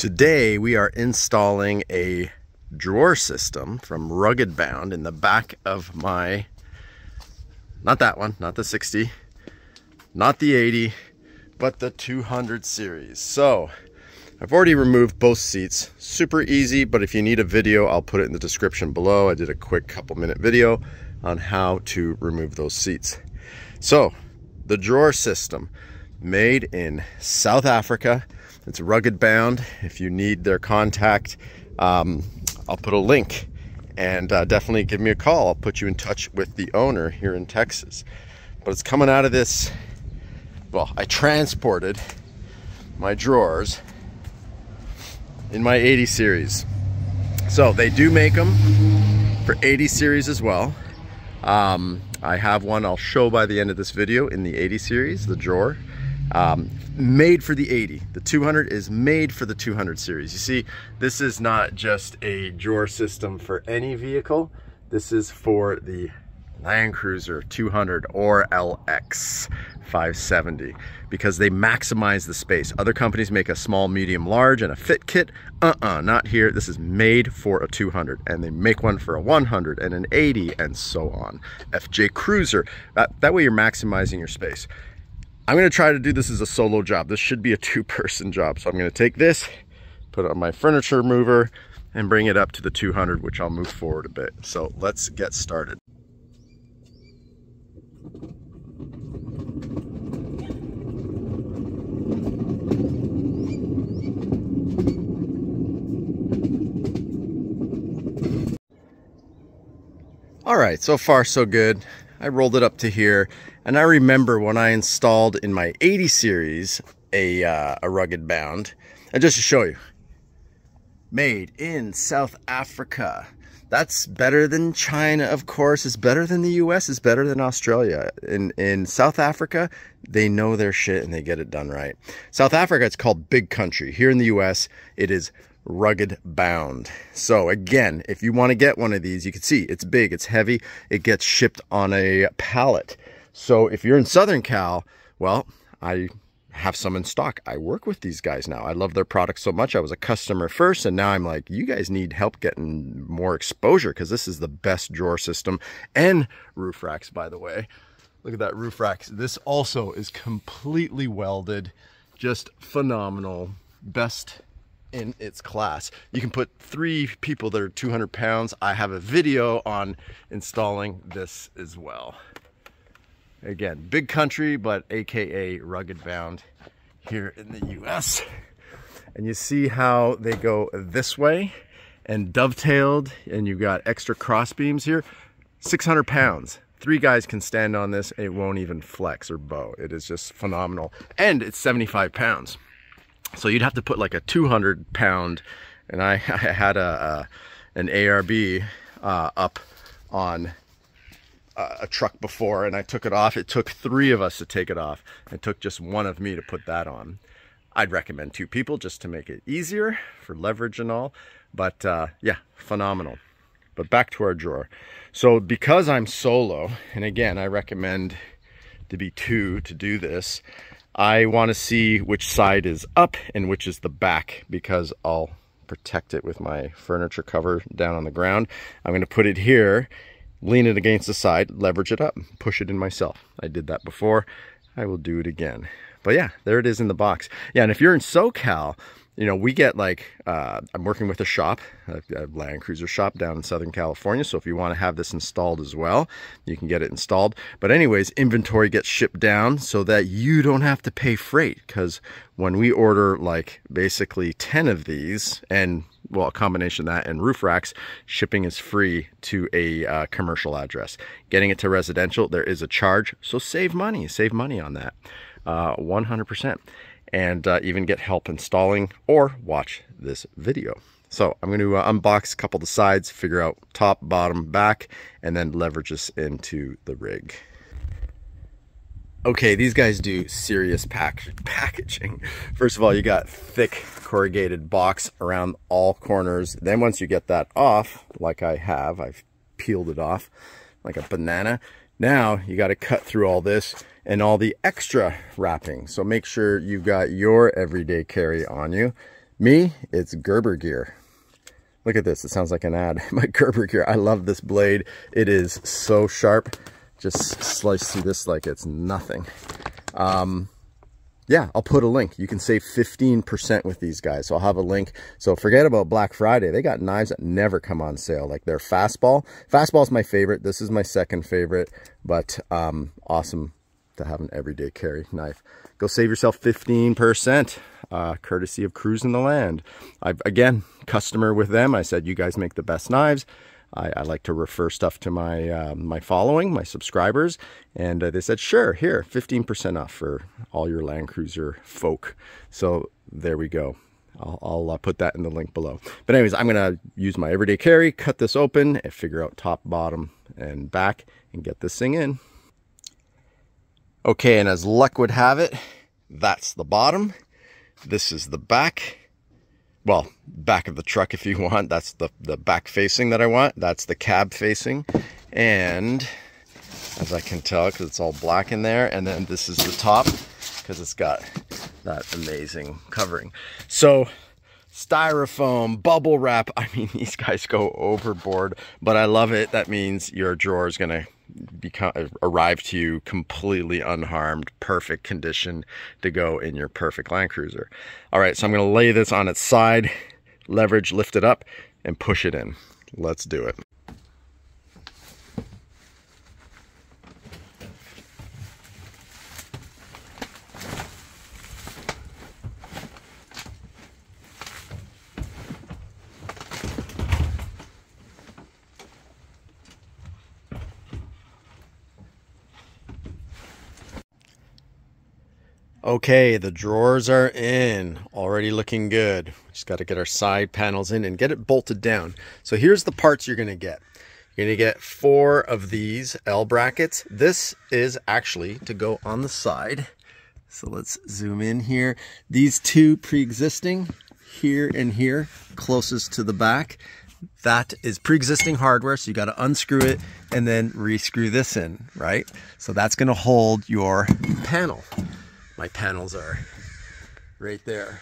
Today we are installing a drawer system from Rugged Bound in the back of my, not that one, not the 60, not the 80, but the 200 series. So I've already removed both seats, super easy, but if you need a video, I'll put it in the description below. I did a quick couple-minute video on how to remove those seats. So the drawer system, made in South Africa. It's Rugged Bound. If you need their contact, I'll put a link, and definitely give me a call. I'll put you in touch with the owner here in Texas. But it's coming out of this, well, I transported my drawers in my 80 series. So they do make them for 80 series as well. I have one I'll show by the end of this video in the 80 series, the drawer. Made for the 80. The 200 is made for the 200 series. You see, this is not just a drawer system for any vehicle. This is for the Land Cruiser 200 or LX 570 because they maximize the space. Other companies make a small, medium, large and a fit kit. Not here. This is made for a 200, and they make one for a 100 and an 80 and so on. FJ Cruiser. That way you're maximizing your space. I'm gonna try to do this as a solo job. This should be a two-person job. So I'm gonna take this, put it on my furniture mover, and bring it up to the 200, which I'll move forward a bit. So let's get started. All right, so far so good. I rolled it up to here, and I remember when I installed in my 80 series a Rugged Bound, and just to show you, made in South Africa. That's better than China, of course. It's better than the US. It's better than Australia. In South Africa, they know their shit and they get it done right. South Africa, it's called Big Country. Here in the US, it is Rugged Bound. So again, if you want to get one of these, you can see it's big, it's heavy, it gets shipped on a pallet. So if you're in Southern Cal, well, I have some in stock. I work with these guys now. I love their products so much. I was a customer first, and now I'm like, you guys need help getting more exposure because this is the best drawer system. And roof racks, by the way. Look at that roof racks. This also is completely welded. Just phenomenal. Best in its class. You can put three people that are 200 pounds. I have a video on installing this as well. Again, Big Country, but AKA Rugged Bound here in the US. And you see how they go this way and dovetailed, and you've got extra cross beams here. 600 pounds. Three guys can stand on this. It won't even flex or bow. It is just phenomenal. And it's 75 pounds. So you'd have to put like a 200 pound, and I had an ARB up on a truck before, and I took it off. It took three of us to take it off. It took just one of me to put that on. I'd recommend two people just to make it easier for leverage and all. But yeah, phenomenal. But back to our drawer. So because I'm solo, and again, I recommend to be two to do this, I want to see which side is up and which is the back, because I'll protect it with my furniture cover down on the ground. I'm going to put it here, lean it against the side, leverage it up, push it in myself. I did that before. I will do it again. But yeah, there it is in the box. Yeah, and if you're in SoCal, you know, we get like, I'm working with a shop, a Land Cruiser shop down in Southern California. So if you want to have this installed as well, you can get it installed. But anyways, inventory gets shipped down so that you don't have to pay freight. Because when we order like basically 10 of these, and well, a combination of that and roof racks, shipping is free to a commercial address. Getting it to residential, there is a charge. So save money on that, 100%. And even get help installing or watch this video. So I'm going to unbox a couple of the sides, figure out top, bottom, back, and then leverage this into the rig. Okay, these guys do serious packaging. First of all, you got thick corrugated box around all corners. Then once you get that off, like I have, I've peeled it off like a banana. Now you got to cut through all this and all the extra wrapping. So make sure you got your everyday carry on you. Me, it's Gerber Gear. Look at this, it sounds like an ad. My Gerber Gear, I love this blade. It is so sharp. Just slice through this like it's nothing. Yeah, I'll put a link. You can save 15% with these guys. So I'll have a link. So forget about Black Friday. They got knives that never come on sale. Like their Fastball. Fastball is my favorite. This is my second favorite. But awesome to have an everyday carry knife. Go save yourself 15%. Courtesy of Cruising the Land. I've, again, customer with them. I said, you guys make the best knives. I like to refer stuff to my my following, my subscribers, and they said, sure, here, 15% off for all your Land Cruiser folk. So there we go. I'll put that in the link below. But anyways, I'm going to use my everyday carry, cut this open, and figure out top, bottom, and back, and get this thing in. Okay, and as luck would have it, that's the bottom. This is the back. Well, back of the truck if you want. That's the back facing that I want. That's the cab facing. And as I can tell, because it's all black in there. And then this is the top because it's got that amazing covering. So styrofoam, bubble wrap. I mean, these guys go overboard, but I love it. That means your drawer is going to arrive to you completely unharmed, perfect condition to go in your perfect Land Cruiser. All right, so I'm going to lay this on its side, leverage, lift it up, and push it in. Let's do it. Okay, the drawers are in, already looking good. Just got to get our side panels in and get it bolted down. So here's the parts you're going to get. You're going to get 4 of these L brackets. This is actually to go on the side. So let's zoom in here. These 2 pre-existing, here and here, closest to the back. That is pre-existing hardware, so you got to unscrew it and then re-screw this in, right? So that's going to hold your panel. My panels are right there,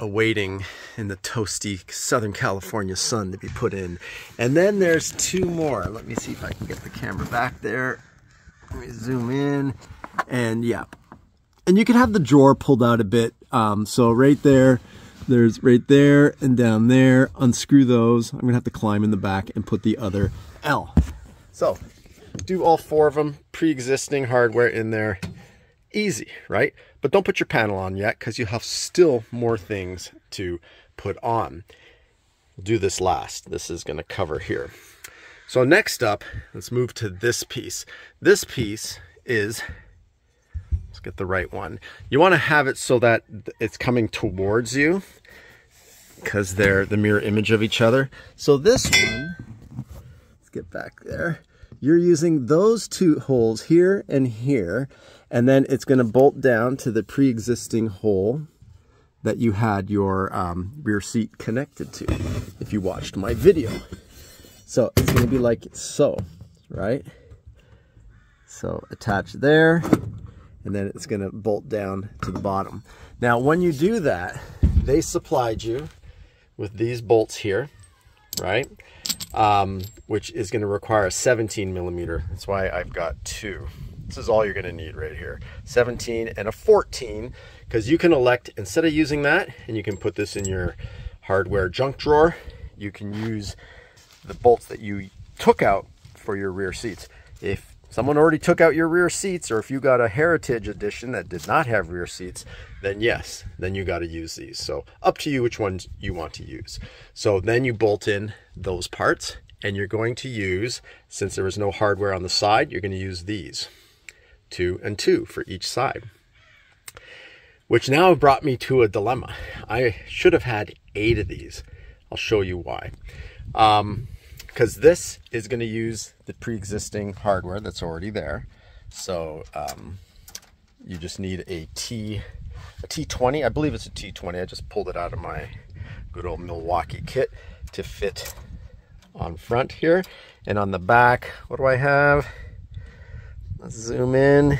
awaiting in the toasty Southern California sun to be put in. And then there's 2 more. Let me see if I can get the camera back there. Let me zoom in. And yeah, and you can have the drawer pulled out a bit. So right there, there's right there and down there. Unscrew those. I'm gonna have to climb in the back and put the other L. So do all 4 of them, pre-existing hardware in there. Easy, right? But don't put your panel on yet because you have still more things to put on. We'll do this last. This is going to cover here. So next up, let's move to this piece. This piece is, let's get the right one. You want to have it so that it's coming towards you because they're the mirror image of each other. So this one, let's get back there. You're using those 2 holes here and here. And then it's going to bolt down to the pre-existing hole that you had your rear seat connected to, if you watched my video. So it's going to be like so, right? So attach there, and then it's going to bolt down to the bottom. Now, when you do that, they supplied you with these bolts here, right? Which is going to require a 17 millimeter. That's why I've got 2. This is all you're going to need right here, 17 and a 14, because you can elect, instead of using that, and you can put this in your hardware junk drawer, you can use the bolts that you took out for your rear seats. If someone already took out your rear seats, or if you got a heritage edition that did not have rear seats, then yes, then you got to use these. So up to you which ones you want to use. So then you bolt in those parts, and you're going to use, since there was no hardware on the side, you're going to use these. 2 and 2 for each side, which now brought me to a dilemma. I should have had 8 of these. I'll show you why. Because this is going to use the pre-existing hardware that's already there. So you just need a T20. I believe it's a T20. I just pulled it out of my good old Milwaukee kit to fit on front here. And on the back, what do I have? Let's zoom in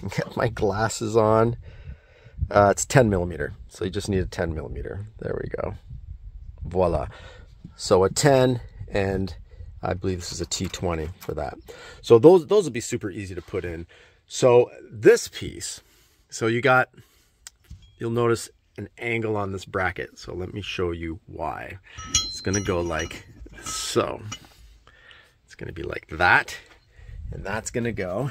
and get my glasses on. It's 10 millimeter, so you just need a 10 millimeter. There we go. Voila. So a 10, and I believe this is a T20 for that. So those would be super easy to put in. So this piece, so you got, you'll notice an angle on this bracket. So let me show you why. It's going to go like so. It's going to be like that. And that's going to go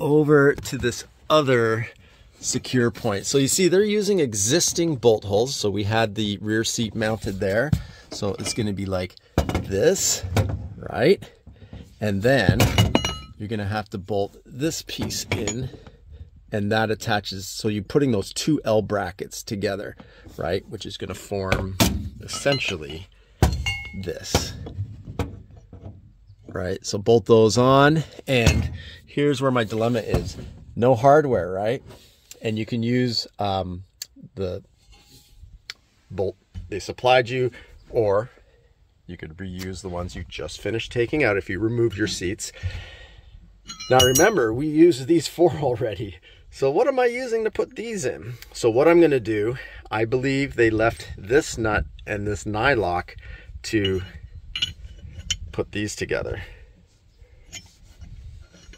over to this other secure point. So you see they're using existing bolt holes. So we had the rear seat mounted there. So it's going to be like this, right? And then you're going to have to bolt this piece in, and that attaches. So you're putting those two L brackets together, right? Which is going to form essentially this, right? So bolt those on, and here's where my dilemma is. No hardware, right? And you can use the bolt they supplied you, or you could reuse the ones you just finished taking out if you removed your seats. Now remember, we used these four already. So what am I using to put these in? So what I'm gonna do, I believe they left this nut and this nylock to put these together.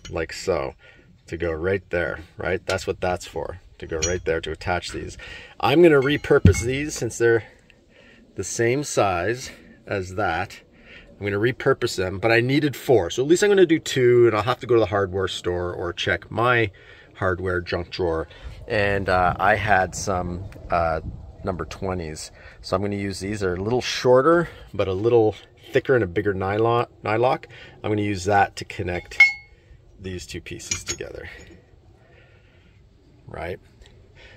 Like so. To go right there, right? That's what that's for, to go right there to attach these. I'm gonna repurpose these since they're the same size as that. I'm gonna repurpose them, but I needed four. So at least I'm gonna do two, and I'll have to go to the hardware store or check my hardware junk drawer. And I had some number 20s. So I'm gonna use these. They're a little shorter, but a little thicker and a bigger nylock. I'm gonna use that to connect these two pieces together, right?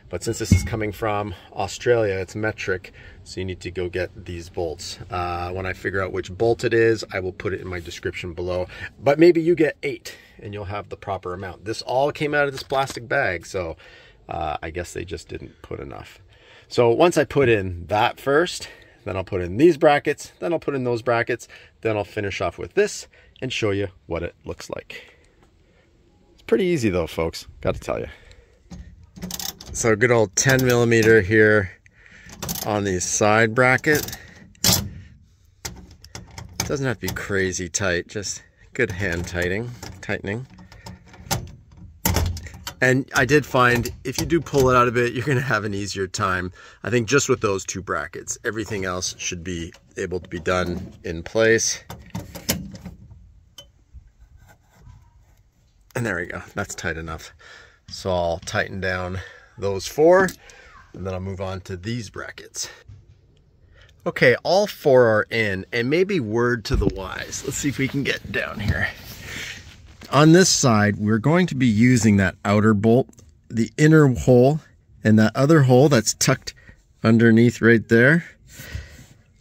But since this is coming from Australia, it's metric, so you need to go get these bolts. When I figure out which bolt it is, I will put it in my description below. But maybe you get 8 and you'll have the proper amount. This all came out of this plastic bag, so I guess they just didn't put enough. So once I put in that first, then I'll put in these brackets, then I'll put in those brackets, then I'll finish off with this and show you what it looks like. Pretty easy though, folks, got to tell you. So good old 10 millimeter here on the side bracket. Doesn't have to be crazy tight, just good hand tightening. And I did find if you do pull it out a bit, you're gonna have an easier time. I think just with those two brackets, everything else should be able to be done in place. And there we go, that's tight enough. So I'll tighten down those four, and then I'll move on to these brackets. Okay, all four are in, and maybe word to the wise. Let's see if we can get down here. On this side, we're going to be using that outer bolt, the inner hole, and that other hole that's tucked underneath right there.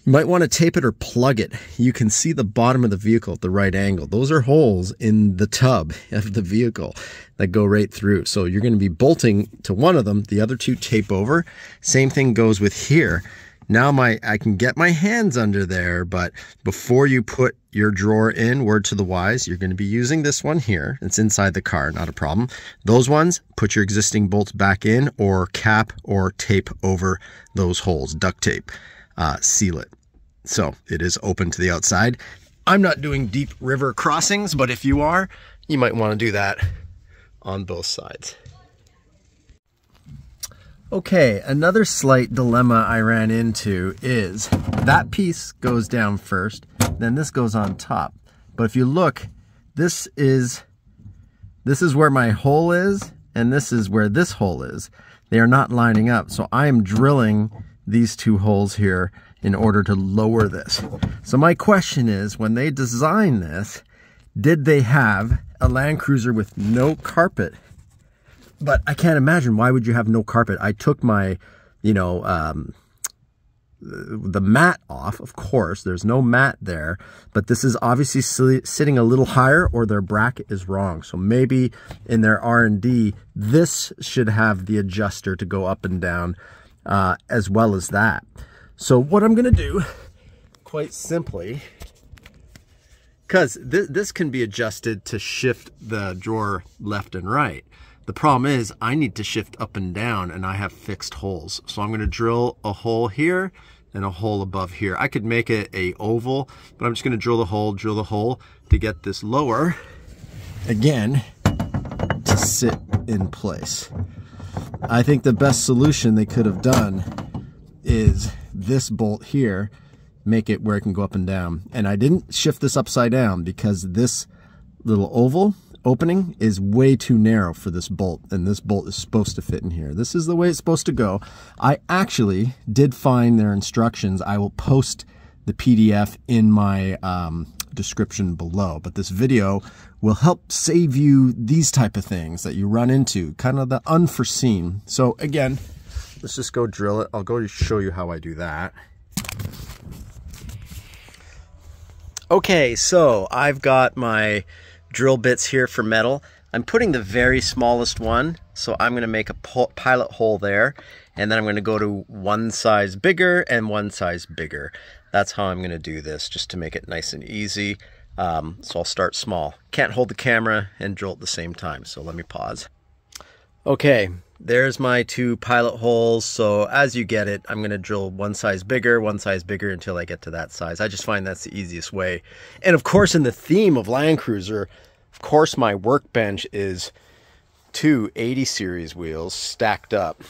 You might want to tape it or plug it. You can see the bottom of the vehicle at the right angle. Those are holes in the tub of the vehicle that go right through. So you're going to be bolting to one of them, the other two tape over. Same thing goes with here. Now I can get my hands under there, but before you put your drawer in, word to the wise, you're going to be using this one here. It's inside the car, not a problem. Those ones, put your existing bolts back in or cap or tape over those holes, duct tape. Seal it. So it is open to the outside. I'm not doing deep river crossings, but if you are, you might want to do that on both sides. Okay, another slight dilemma I ran into is that piece goes down first, then this goes on top. But if you look, this is where my hole is, and this is where this hole is. They are not lining up, so I am drilling these two holes here in order to lower this. So my question is, when they designed this, did they have a Land Cruiser with no carpet? But I can't imagine, why would you have no carpet? I took my, you know, the mat off, of course, there's no mat there, but this is obviously sitting a little higher or their bracket is wrong. So maybe in their R&D, this should have the adjuster to go up and down as well as that. So what I'm gonna do, quite simply, because this can be adjusted to shift the drawer left and right. The problem is I need to shift up and down and I have fixed holes. So I'm going to drill a hole here and a hole above here. I could make it a oval, but I'm just going to drill the hole to get this lower again to sit in place. I think the best solution they could have done is this bolt here, make it where it can go up and down. And I didn't shift this upside down because this little oval opening is way too narrow for this bolt, and this bolt is supposed to fit in here. This is the way it's supposed to go. I actually did find their instructions. I will post the PDF in my description below, but this video will help save you these type of things that you run into, kind of the unforeseen. So again, let's just go drill it. I'll go show you how I do that. Okay, so I've got my drill bits here for metal. I'm putting the very smallest one, so I'm going to make a pilot hole there, and then I'm going to go to one size bigger and one size bigger. That's how I'm going to do this, just to make it nice and easy. So I'll start small. Can't hold the camera and drill at the same time, so let me pause. Okay, there's my two pilot holes. So as you get it, I'm going to drill one size bigger until I get to that size. I just find that's the easiest way. And of course, in the theme of Land Cruiser, of course, my workbench is two 80 series wheels stacked up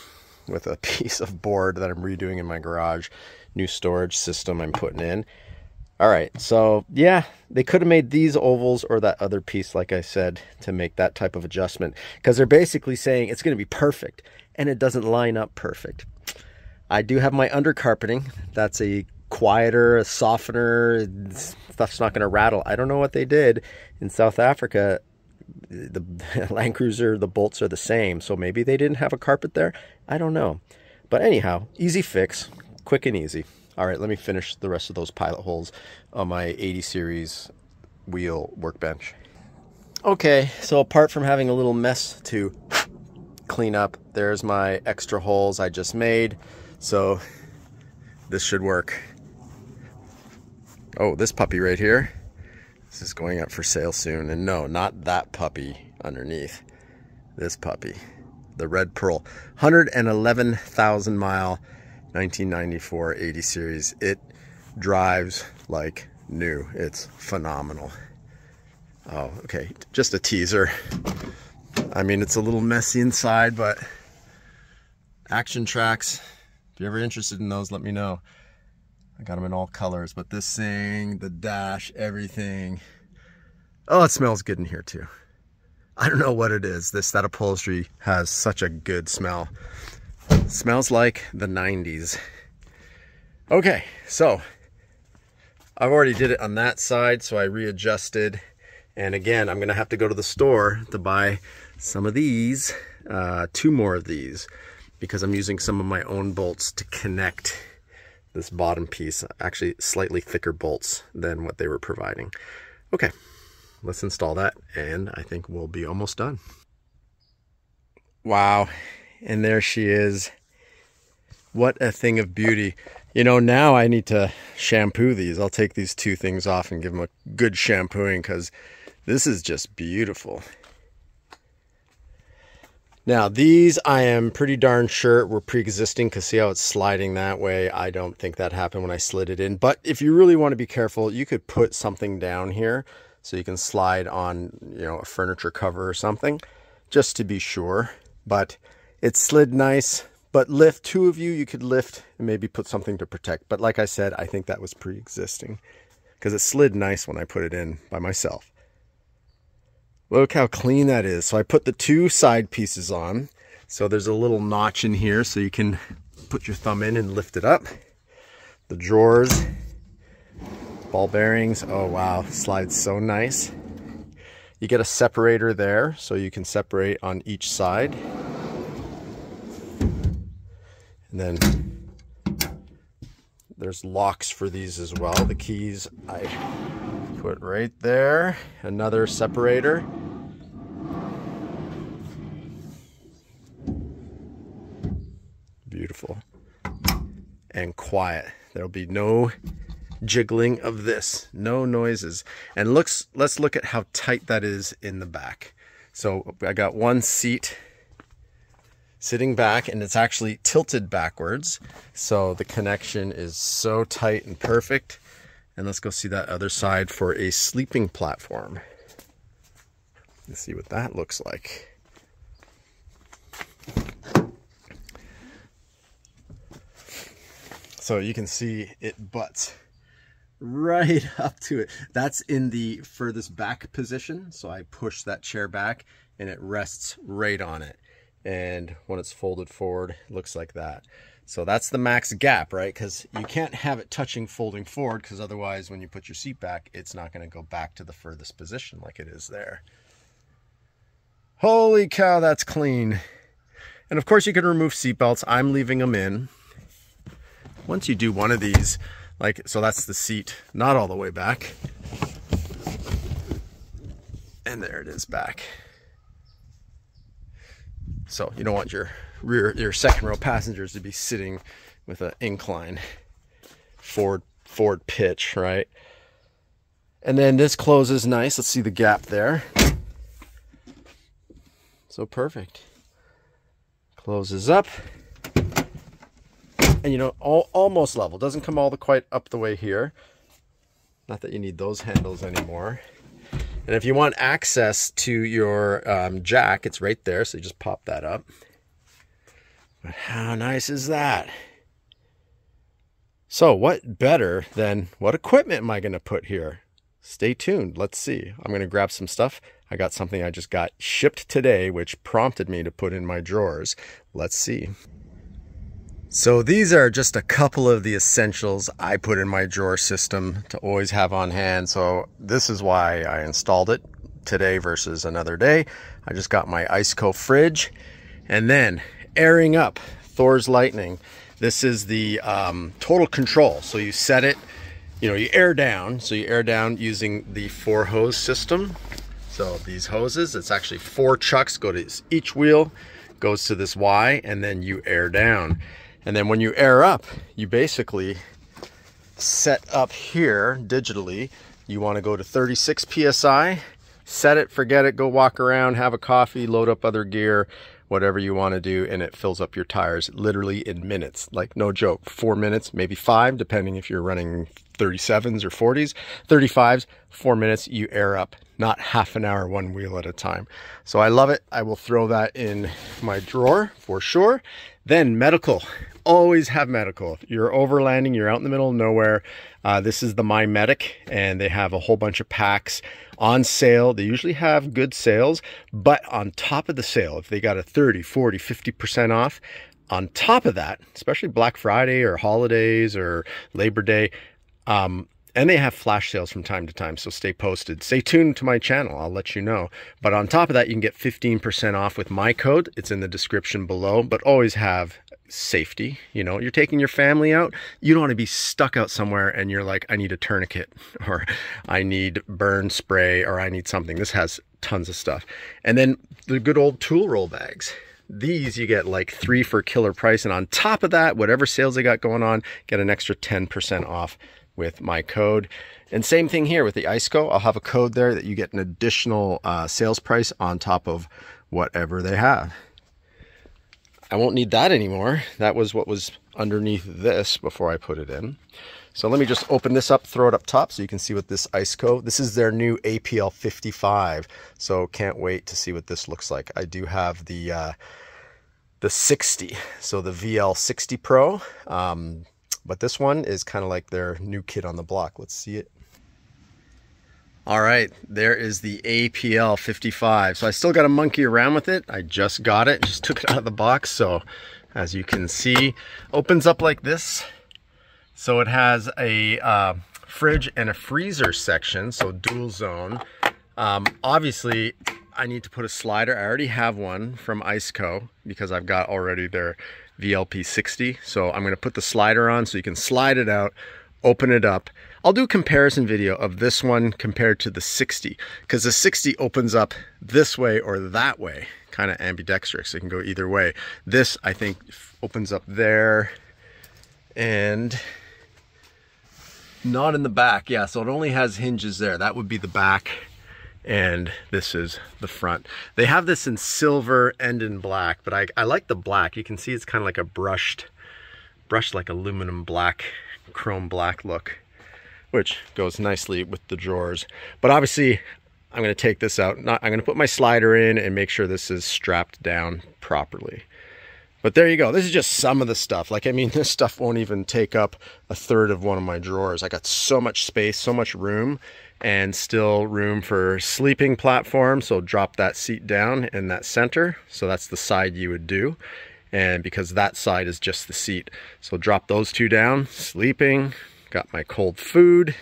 with a piece of board that I'm redoing in my garage. New storage system I'm putting in. All right, so yeah, they could have made these ovals or that other piece, like I said, to make that type of adjustment, because they're basically saying it's going to be perfect, and it doesn't line up perfect. I do have my undercarpeting. That's a quieter, a softener. Stuff's not going to rattle. I don't know what they did in South Africa. The Land Cruiser, the bolts are the same, so maybe they didn't have a carpet there. I don't know. But anyhow, easy fix. Quick and easy. All right, let me finish the rest of those pilot holes on my 80 series wheel workbench. Okay, so apart from having a little mess to clean up, there's my extra holes I just made. So this should work. Oh, this puppy right here. This is going up for sale soon. And no, not that puppy underneath. This puppy, the Red Pearl, 111,000 mile 1994 80 series. It drives like new. It's phenomenal. Oh, okay, just a teaser. I mean, it's a little messy inside, but Action Tracks, if you're ever interested in those, let me know. I got them in all colors, but this thing, the dash, everything. Oh, it smells good in here too. I don't know what it is. That upholstery has such a good smell. Smells like the 90s. Okay, so I've already did it on that side, so I readjusted. And again, I'm gonna have to go to the store to buy some of these, two more of these, because I'm using some of my own bolts to connect this bottom piece, actually slightly thicker bolts than what they were providing. Okay, let's install that, and I think we'll be almost done. Wow. And there she is. What a thing of beauty. You know, now I need to shampoo these. I'll take these two things off and give them a good shampooing, because this is just beautiful. Now these, I am pretty darn sure were pre-existing, because see how it's sliding that way? I don't think that happened when I slid it in. But if you really want to be careful, you could put something down here so you can slide on, you know, a furniture cover or something, just to be sure. But it slid nice, but lift, two of you, you could lift and maybe put something to protect. But like I said, I think that was pre-existing, because it slid nice when I put it in by myself. Look how clean that is. So I put the two side pieces on. So there's a little notch in here so you can put your thumb in and lift it up. The drawers, ball bearings. Oh wow, slides so nice. You get a separator there so you can separate on each side. And then there's locks for these as well. The keys I put right there. Another separator. Beautiful. And quiet. There'll be no jiggling of this. No noises. And let's look at how tight that is in the back. So I got one seat sitting back, and it's actually tilted backwards, so the connection is so tight and perfect. And let's go see that other side for a sleeping platform. Let's see what that looks like. So you can see it butts right up to it. That's in the furthest back position, so I push that chair back and it rests right on it. And when it's folded forward, it looks like that. So that's the max gap, right? Because you can't have it touching folding forward, because otherwise when you put your seat back, it's not going to go back to the furthest position like it is there. Holy cow, that's clean. And of course you can remove seat belts. I'm leaving them in. Once you do one of these, like, so that's the seat, not all the way back. And there it is back. So you don't want your rear, your second row passengers to be sitting with an incline forward pitch, right? And then this closes nice. Let's see the gap there. So perfect. Closes up. And you know, almost level. Doesn't come all the quite up the way here. Not that you need those handles anymore. And if you want access to your jack, it's right there. So you just pop that up. But how nice is that? So what better than, what equipment am I going to put here? Stay tuned. Let's see. I'm going to grab some stuff. I got something I just got shipped today, which prompted me to put in my drawers. Let's see. So these are just a couple of the essentials I put in my drawer system to always have on hand. So this is why I installed it today versus another day. I just got my Iceco fridge, and then airing up Thor's Lightning. This is the total control. So you set it, you know, you air down. So you air down using the 4-hose system. So these hoses, it's actually 4 chucks go to each wheel, goes to this Y, and then you air down. And then when you air up, you basically set up here digitally. You want to go to 36 PSI, set it, forget it, go walk around, have a coffee, load up other gear, whatever you want to do, and it fills up your tires literally in minutes. Like, no joke, 4 minutes, maybe 5, depending if you're running 37s or 40s, 35s, 4 minutes, you air up, not half an hour, one wheel at a time. So I love it. I will throw that in my drawer for sure. Then medical, always have medical. If you're overlanding, you're out in the middle of nowhere, this is the MyMedic, and they have a whole bunch of packs on sale. They usually have good sales, but on top of the sale, if they got a 30, 40, 50% off, on top of that, especially Black Friday or holidays or Labor Day, and they have flash sales from time to time, so stay posted. Stay tuned to my channel, I'll let you know. But on top of that, you can get 15% off with my code. It's in the description below, but always have safety. You know, you're taking your family out, you don't want to be stuck out somewhere and you're like, I need a tourniquet, or I need burn spray, or I need something. This has tons of stuff. And then the good old tool roll bags. These you get like 3 for a killer price. And on top of that, whatever sales they got going on, get an extra 10% off with my code. And same thing here with the Iceco, I'll have a code there that you get an additional sales price on top of whatever they have. I won't need that anymore. That was what was underneath this before I put it in. So let me just open this up, throw it up top so you can see what this Iceco, this is their new APL 55. So can't wait to see what this looks like. I do have the 60, so the VL60 Pro. But this one is kind of like their new kid on the block. Let's see it. All right, there is the APL 55. So I still got to monkey around with it. I just got it, just took it out of the box. So as you can see, opens up like this. So it has a fridge and a freezer section, so dual zone. Obviously, I need to put a slider. I already have one from Iceco because I've got already their VLP60, so I'm going to put the slider on so you can slide it out, open it up. I'll do a comparison video of this one compared to the 60, because the 60 opens up this way or that way, kind of ambidextrous, it can go either way. This, I think, opens up there and not in the back. Yeah, so it only has hinges there. That would be the back. and this is the front. They have this in silver and in black, but I like the black. You can see it's kind of like a brushed like aluminum black, chrome black look, which goes nicely with the drawers. But obviously I'm going to take this out. I'm going to put my slider in and make sure this is strapped down properly. But there you go. This is just some of the stuff. Like, I mean, this stuff won't even take up a third of one of my drawers. I got so much space, so much room, and still room for sleeping platform. So drop that seat down in that center. So that's the side you would do. And because that side is just the seat. So drop those two down, sleeping, got my cold food.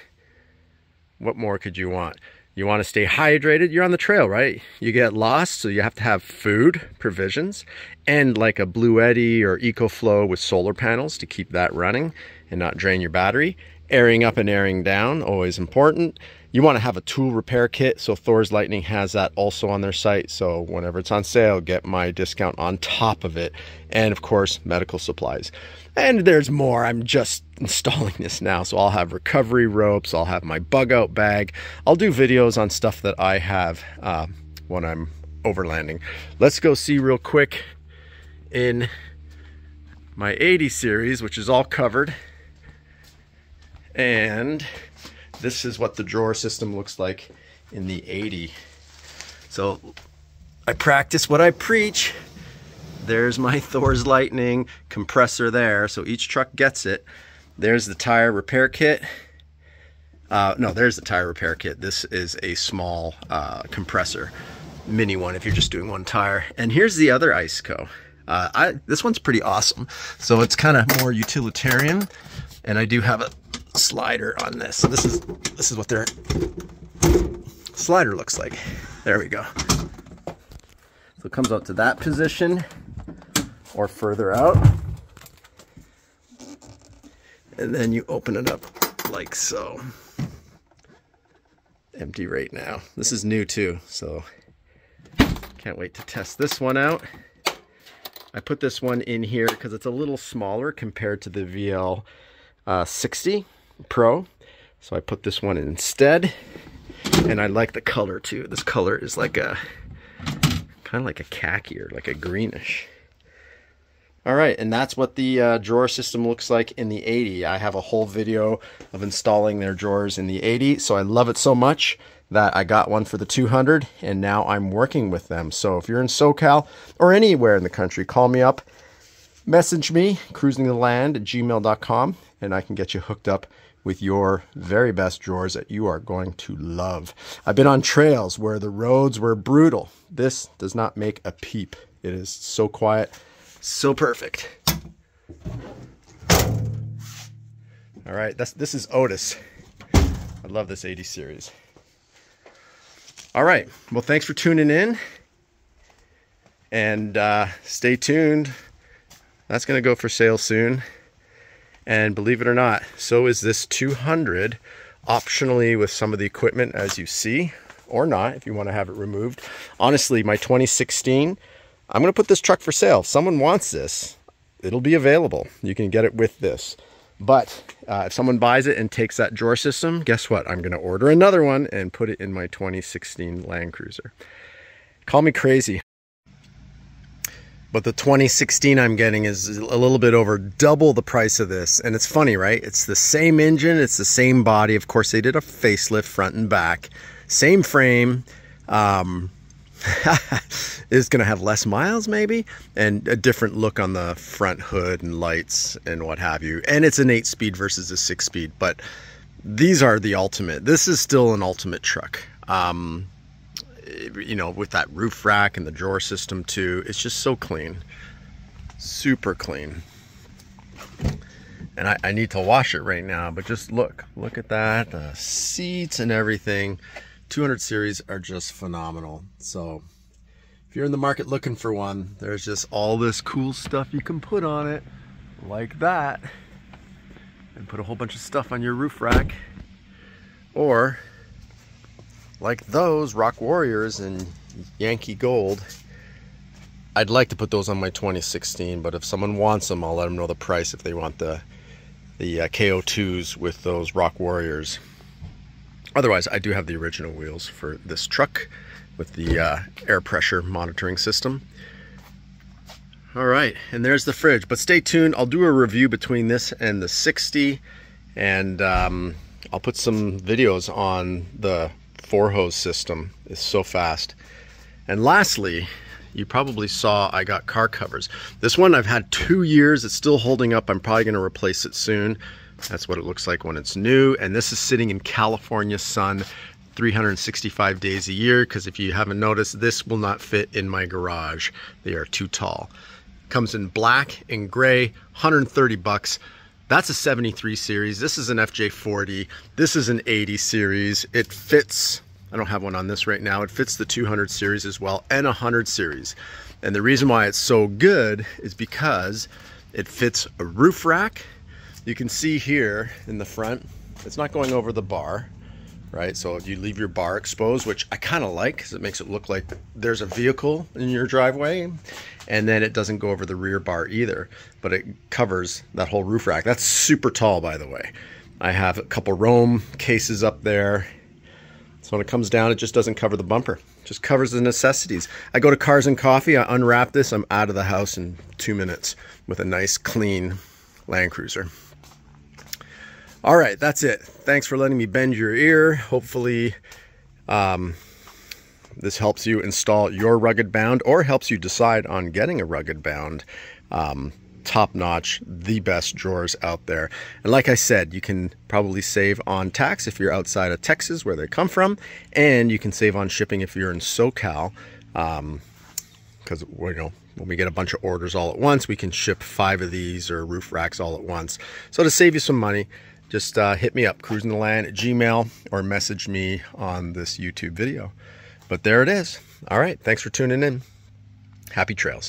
What more could you want? You want to stay hydrated, you're on the trail, right? You get lost, so you have to have food, provisions, and like a Bluetti or EcoFlow with solar panels to keep that running and not drain your battery. Airing up and airing down, always important. You want to have a tool repair kit, so Thor's Lightning has that also on their site. So whenever it's on sale, get my discount on top of it. And of course, medical supplies. And there's more. I'm just installing this now, so I'll have recovery ropes. I'll have my bug out bag. I'll do videos on stuff that I have when I'm overlanding. Let's go see real quick in my 80 series, which is all covered. And this is what the drawer system looks like in the 80. So I practice what I preach. There's my Thor's Lightning compressor there. So each truck gets it. There's the tire repair kit. No, there's the tire repair kit. This is a small compressor, mini one if you're just doing one tire. And here's the other Iceco. This one's pretty awesome. So it's kind of more utilitarian. And I do have a slider on this. So this is what their slider looks like. There we go. So it comes up to that position or further out. And then you open it up like so. Empty right now. This is new too, so can't wait to test this one out. I put this one in here because it's a little smaller compared to the VL60 Pro. So I put this one in instead. And I like the color too. This color is like a kind of like a khaki or like a greenish. All right, and that's what the drawer system looks like in the 80. I have a whole video of installing their drawers in the 80, so I love it so much that I got one for the 200, and now I'm working with them. So if you're in SoCal or anywhere in the country, call me up, message me, cruisingtheland@gmail.com, and I can get you hooked up with your very best drawers that you are going to love. I've been on trails where the roads were brutal. This does not make a peep. It is so quiet, so perfect. All right, this is Otis. I love this 80 series. All right, well, thanks for tuning in, and stay tuned. That's gonna go for sale soon. And believe it or not, so is this 200, optionally with some of the equipment as you see, or not, if you wanna have it removed. Honestly, my 2016, I'm gonna put this truck for sale. If someone wants this, it'll be available. You can get it with this. But if someone buys it and takes that drawer system, guess what? I'm gonna order another one and put it in my 2016 Land Cruiser. Call me crazy, but the 2016 I'm getting is a little bit over double the price of this. And it's funny, right? It's the same engine, it's the same body. Of course, they did a facelift front and back. Same frame. It's gonna have less miles maybe, and a different look on the front hood and lights and what have you. And it's an 8-speed versus a 6-speed, but these are the ultimate. This is still an ultimate truck. You know, with that roof rack and the drawer system too, it's just so clean, super clean. And I need to wash it right now, but just look at that, the seats and everything. 200 series are just phenomenal. So if you're in the market looking for one, there's just all this cool stuff you can put on it like that, and put a whole bunch of stuff on your roof rack, or like those Rock Warriors and Yankee Gold. I'd like to put those on my 2016, but if someone wants them, I'll let them know the price if they want the KO2s with those Rock Warriors. Otherwise, I do have the original wheels for this truck with the air pressure monitoring system. All right, and there's the fridge, but stay tuned. I'll do a review between this and the 60, and I'll put some videos on the 4-hose system. It's so fast. And lastly, you probably saw I got car covers. This one I've had 2 years. It's still holding up. I'm probably going to replace it soon. That's what it looks like when it's new. And this is sitting in California sun 365 days a year, because if you haven't noticed, this will not fit in my garage. They are too tall. Comes in black and gray, 130 bucks. That's a 73 series. This is an FJ40. This is an 80 series. It fits, I don't have one on this right now. It fits the 200 series as well, and 100 series. And the reason why it's so good is because it fits a roof rack. You can see here in the front, it's not going over the bar, right? So you leave your bar exposed, which I kind of like because it makes it look like there's a vehicle in your driveway, and then it doesn't go over the rear bar either, but it covers that whole roof rack. That's super tall, by the way. I have a couple Roam cases up there. So when it comes down, it just doesn't cover the bumper. It just covers the necessities. I go to Cars and Coffee, I unwrap this, I'm out of the house in 2 minutes with a nice clean Land Cruiser. All right, that's it. Thanks for letting me bend your ear. Hopefully this helps you install your Rugged Bound, or helps you decide on getting a Rugged Bound. Top-notch, the best drawers out there. And like I said, you can probably save on tax if you're outside of Texas, where they come from, and you can save on shipping if you're in SoCal, because, you know, when we get a bunch of orders all at once, we can ship 5 of these or roof racks all at once. So to save you some money, just hit me up, cruisingtheland@gmail.com, or message me on this YouTube video. But there it is. All right, thanks for tuning in. Happy trails.